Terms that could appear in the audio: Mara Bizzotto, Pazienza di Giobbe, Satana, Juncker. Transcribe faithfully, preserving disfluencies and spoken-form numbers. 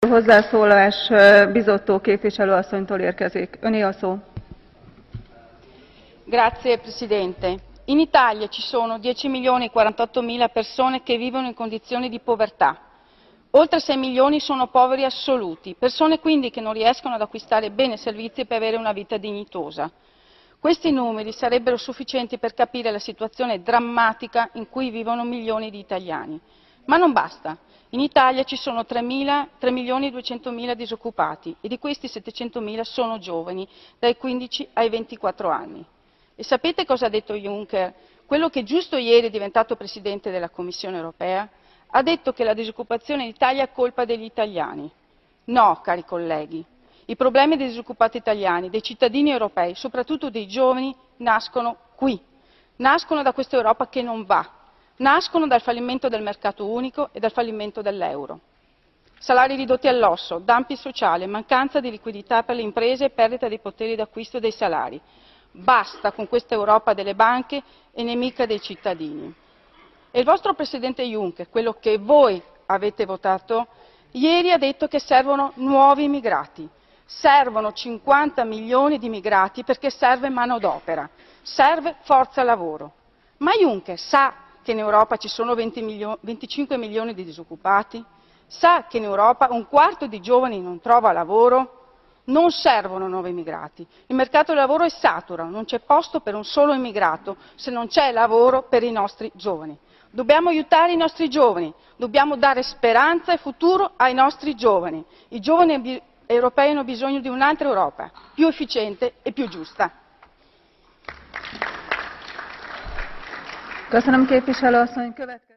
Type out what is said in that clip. A hozzászólás Bizzotto képviselőasszonytól érkezik. Öné a szó. Grazie Presidente. In Italia ci sono dieci milioni e quarantottomila persone che vivono in condizioni di povertà. Oltre sei milioni sono poveri assoluti, persone quindi che non riescono ad acquistare bene servizi per avere una vita dignitosa. Questi numeri sarebbero sufficienti per capire la situazione drammatica in cui vivono milioni di italiani. Ma non basta. In Italia ci sono tre milioni duecentomila disoccupati e di questi settecentomila sono giovani, dai quindici ai ventiquattro anni. E sapete cosa ha detto Juncker? Quello che giusto ieri è diventato Presidente della Commissione europea, ha detto che la disoccupazione in Italia è colpa degli italiani. No, cari colleghi, i problemi dei disoccupati italiani, dei cittadini europei, soprattutto dei giovani, nascono qui. Nascono da questa Europa che non va. Nascono dal fallimento del mercato unico e dal fallimento dell'euro. Salari ridotti all'osso, dumping sociale, mancanza di liquidità per le imprese e perdita dei poteri d'acquisto dei salari. Basta con questa Europa delle banche e nemica dei cittadini. E il vostro Presidente Juncker, quello che voi avete votato, ieri ha detto che servono nuovi migrati. Servono cinquanta milioni di migrati perché serve manodopera, serve forza lavoro. Ma Juncker sa che in Europa ci sono venticinque milioni di disoccupati, sa che in Europa un quarto di giovani non trova lavoro, non servono nuovi immigrati. Il mercato del lavoro è saturo, non c'è posto per un solo immigrato se non c'è lavoro per i nostri giovani. Dobbiamo aiutare i nostri giovani, dobbiamo dare speranza e futuro ai nostri giovani. I giovani europei hanno bisogno di un'altra Europa, più efficiente e più giusta. Köszönöm képviselő asszony, következő.